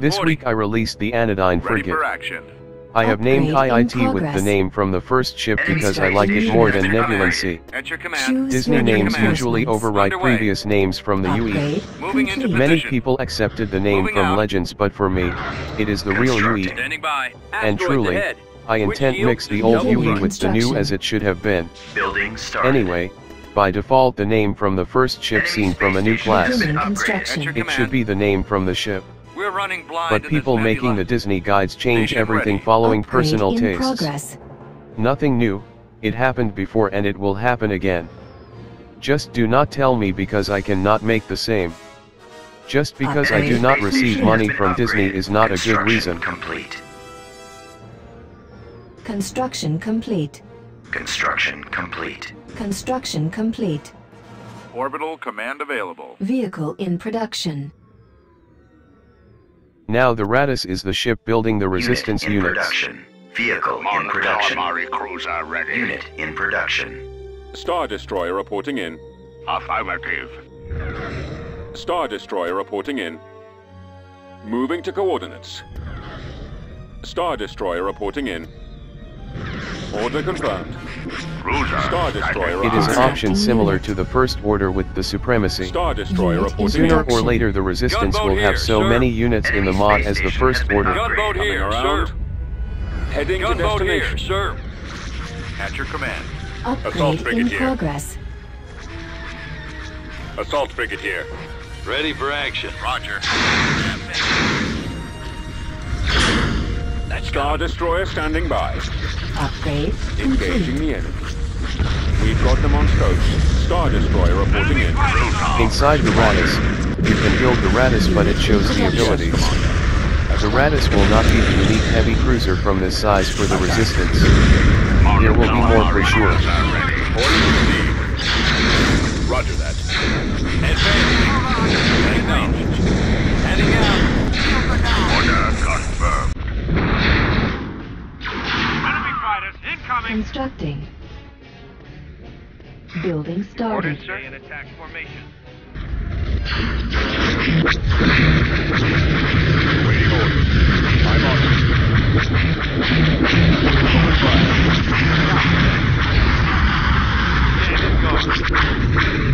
This week I released the Anodyne Frigate. I have named IIT with the name from the first ship because I like it more than Nebulancy. Disney names usually override previous names from the UE. Many people accepted the name from Legends, but for me, it is the real UE. And truly, I intend to mix the old UE with the new as it should have been. Anyway, by default the name from the first ship seen from a new class. It should be the name from the ship. But people making the Disney guides change everything following personal tastes. Nothing new, it happened before and it will happen again. Just do not tell me because I cannot make the same. Just because I do not receive money from Disney is not a good reason. Construction complete. Construction complete. Construction complete. Orbital command available. Vehicle in production. Now the Radus is the ship building the Resistance units. Vehicle in production. Cruiser ready. Unit in production. Star Destroyer reporting in. Affirmative. Star Destroyer reporting in. Moving to coordinates. Star Destroyer reporting in. Order confirmed. Cruiser. Star Destroyer. It is an option similar to the First Order with the Supremacy. Star Destroyer reporting. Sooner or later the Resistance will have so many units in the mod as the First Order. Gunboat here, sir. Heading to destination, sir. At your command. Assault frigate here. Progress. Assault frigate here. Ready for action. Roger. Star Destroyer standing by. Upgrade. Engaging the enemy. We've got them on scopes. Star Destroyer reporting in. Inside the Radus, you can build the Radus, but it shows the abilities. The Radus will not be the unique heavy cruiser from this size for the Resistance. There will be more for sure. Roger that. Advancing. Heading out. Order confirmed. Constructing. Building started. Order, sir. In attack formation. Waiting orders. I'm on. Open fire. Go.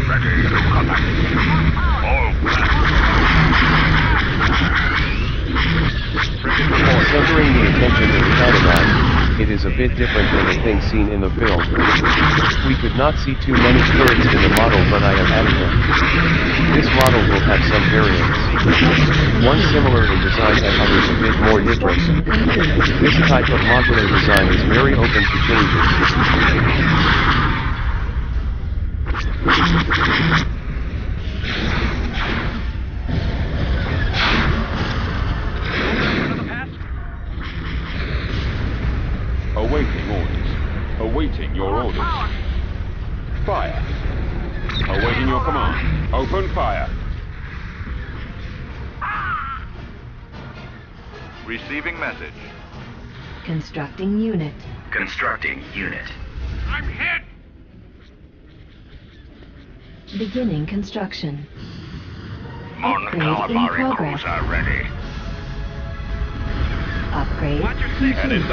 Ready to combat. All black. Centering the attention to the Anodyne. It is a bit different than the thing seen in the film. We could not see too many turrets in the model, but I have added them. This model will have some variants. One similar in design and others a bit more different. This type of modular design is very open to changes. Awaiting orders. Awaiting your orders. Fire. Awaiting your command. Open fire. Receiving message. Constructing unit. Constructing unit. I'm hit! Beginning construction. Upgrade in progress. Ready. Upgrade complete.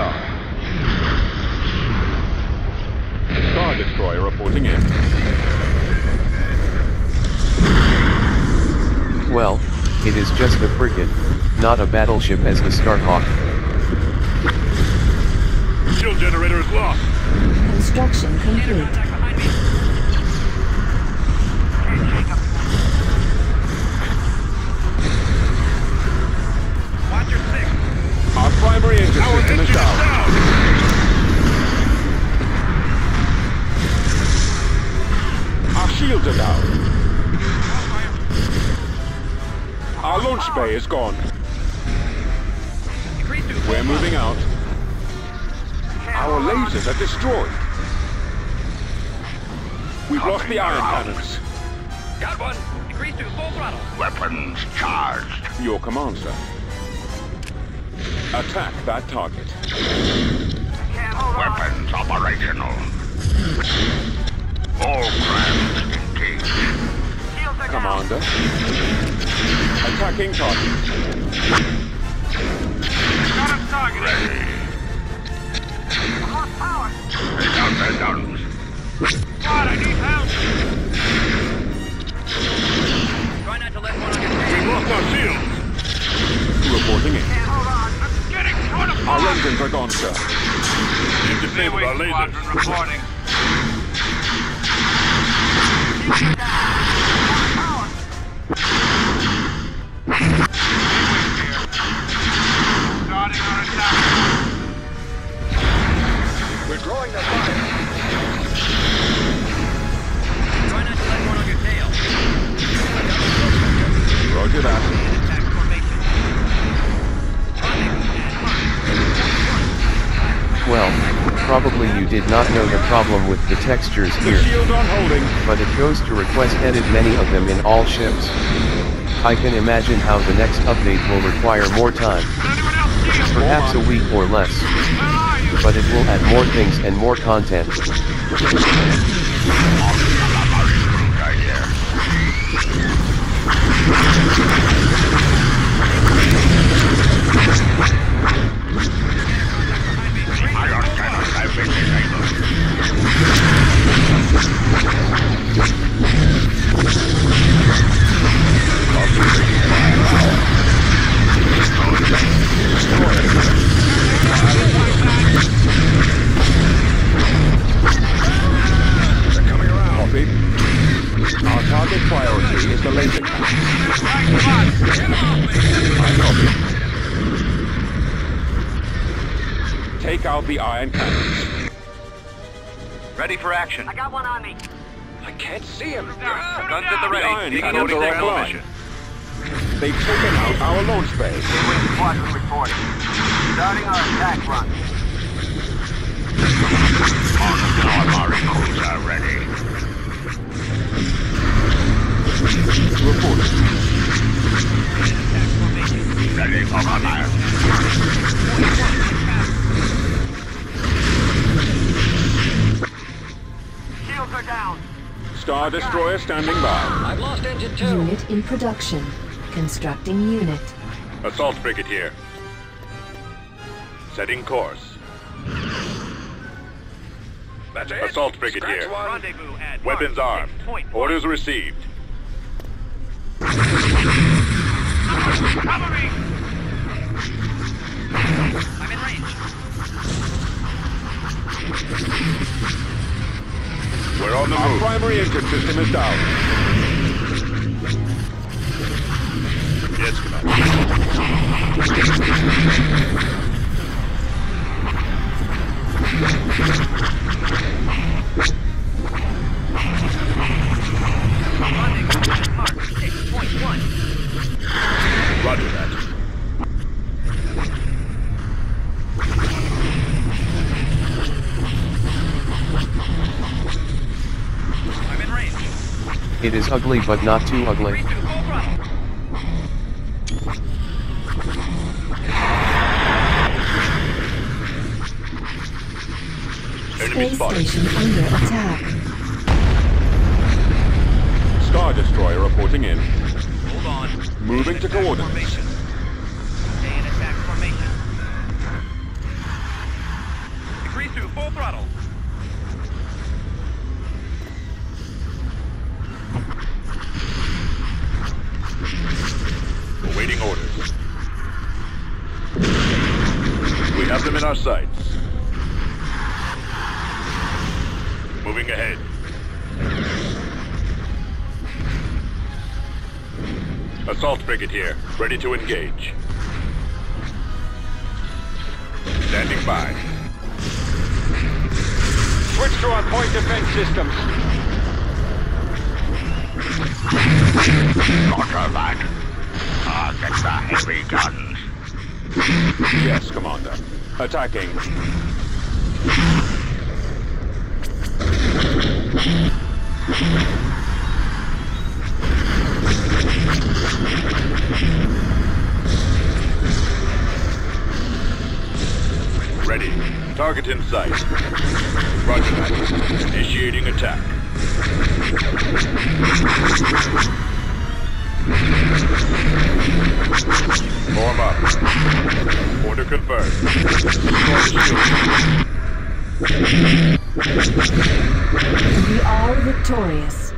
Star Destroyer reporting in. Well, it is just a frigate, not a battleship as the Starhawk. Shield generator is lost. Construction complete. Watch your six. Our primary engine system is down. Shields are down. Our launch bay is gone. We're moving out. Our lasers are destroyed. We've lost the iron cannons. Got one. Decrease to full throttle. Weapons charged. Your command, sir. Attack that target. Weapons operational. All craft engaged. Commander. Attacking target. engines are gone, sir. You've disabled our lasers. Reporting. Starting our attack. We're drawing the fire. Try not to let one on your tail. Roger that. Well, probably you did not know the problem with the textures here, but it goes to request edit many of them in all ships. I can imagine how the next update will require more time, perhaps a week or less, but it will add more things and more content. Take out the iron cannons. Ready for action. I got one on me. I can't see him. Guns at the ready. The iron cannons are online. They've taken out our load space. Squadron reporting. Starting our attack run. All recruits are ready. Reporting. Ready for fire. Down. Star Destroyer standing by. I've lost engine 2. Unit in production. Constructing unit. Assault frigate here. Setting course. That's it. Assault frigate here. Weapons armed. Orders received. Cover me. I'm in range. We're on the move. Our primary engine system is down. Yes, Command. Roger that. It is ugly, but not too ugly. Space station under attack. Star Destroyer reporting in. Hold on. Moving to coordinates. Formation. Stay in attack formation. Increase to full throttle. Awaiting orders. We have them in our sights. Moving ahead. Assault frigate here, ready to engage. Standing by. Switch to our point defense systems. Roger that. Get the heavy guns. Yes, Commander. Attacking. Ready. Target in sight. Roger that. Initiating attack. Form up. Order confirmed. We are victorious.